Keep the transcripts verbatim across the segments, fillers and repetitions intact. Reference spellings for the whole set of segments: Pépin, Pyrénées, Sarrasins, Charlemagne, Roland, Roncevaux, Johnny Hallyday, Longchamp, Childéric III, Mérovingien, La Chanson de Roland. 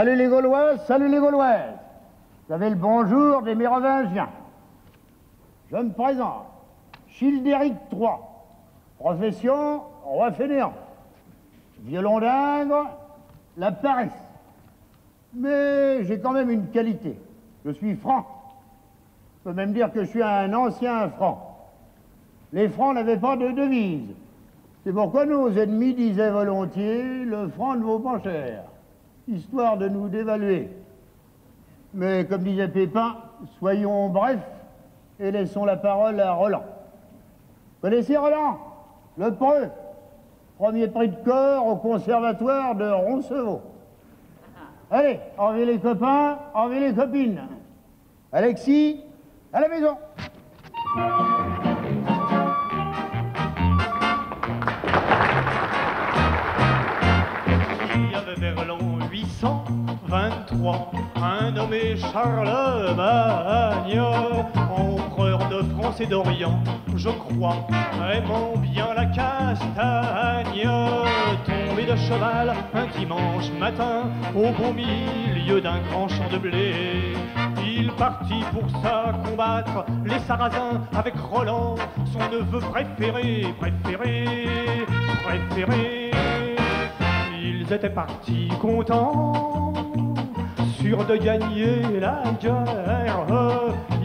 Salut les Gauloises, salut les Gauloises. Vous avez le bonjour des Mérovingiens. Je me présente, Childéric trois, profession roi fainéant, violon d'Ingres, la paresse. Mais j'ai quand même une qualité, je suis franc. Je peux même dire que je suis un ancien franc. Les francs n'avaient pas de devise. C'est pourquoi nos ennemis disaient volontiers, le franc ne vaut pas cher, histoire de nous dévaluer. Mais comme disait Pépin, soyons brefs et laissons la parole à Roland. Vous connaissez Roland, le preux, premier prix de corps au conservatoire de Roncevaux. Allez, enlevez les copains, enlevez les copines. Alexis, à la maison. huit cent vingt-trois, un nommé Charlemagne, empereur de France et d'Orient, je crois vraiment bien la castagne. Tombé de cheval un dimanche matin, au beau milieu d'un grand champ de blé, il partit pour ça combattre les Sarrasins avec Roland, son neveu préféré, préféré, préféré. Ils étaient partis contents, sûrs de gagner la guerre.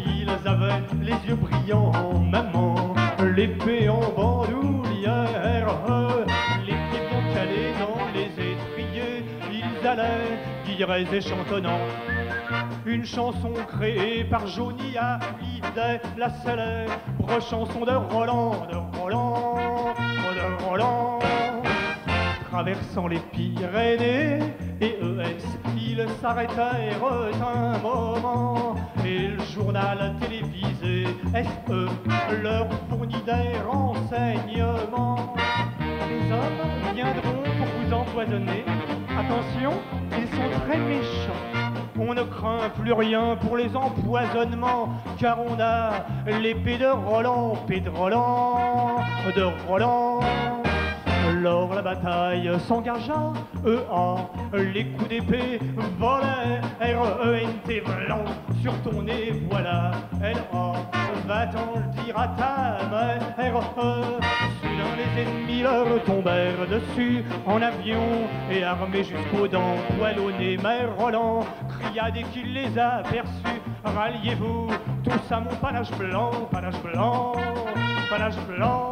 Ils avaient les yeux brillants en maman, l'épée en bandoulière, les pieds bien calés dans les étriers. Ils allaient, guirés et chantonnants, une chanson créée par Johnny Hallyday, la célèbre chanson de Roland, de Roland, de Roland. Traversant les Pyrénées et E S, ils s'arrêtèrent un moment, et le journal télévisé S E leur fournit des renseignements. Les hommes viendront pour vous empoisonner. Attention, ils sont très méchants. On ne craint plus rien pour les empoisonnements, car on a l'épée de Roland, l'épée de Roland, de Roland. Alors la bataille s'engagea, E A, les coups d'épée volaient, R E N T, volant sur ton nez, voilà, L A, va-t'en le dire à ta mère. Soudain les ennemis leur tombèrent dessus, en avion et armés jusqu'aux dents, poil au nez, mais Roland cria dès qu'il les aperçut, ralliez-vous tous à mon panache blanc, panache blanc, panache blanc.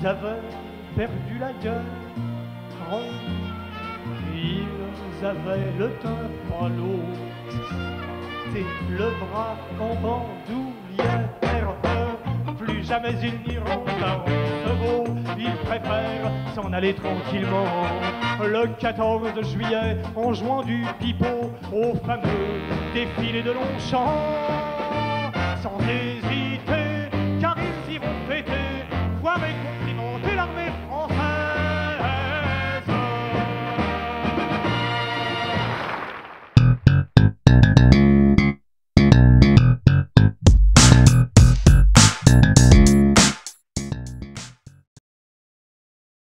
Ils avaient perdu la guerre, ils avaient le teint pâlot, et le bras en bandoulière. Plus jamais ils n'iront à Roncevaux, ils préfèrent s'en aller tranquillement. Le quatorze juillet, en jouant du pipeau, au fameux défilé de Longchamp, sans hésiter.